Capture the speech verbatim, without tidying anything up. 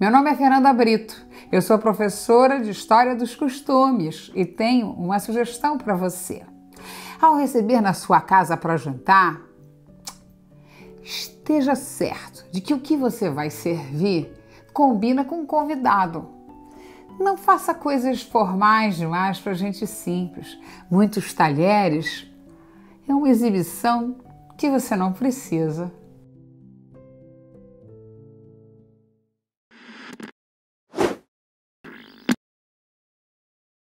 Meu nome é Fernanda Brito, eu sou professora de História dos Costumes e tenho uma sugestão para você. Ao receber na sua casa para jantar, esteja certo de que o que você vai servir combina com o convidado. Não faça coisas formais demais para gente simples. Muitos talheres é uma exibição que você não precisa.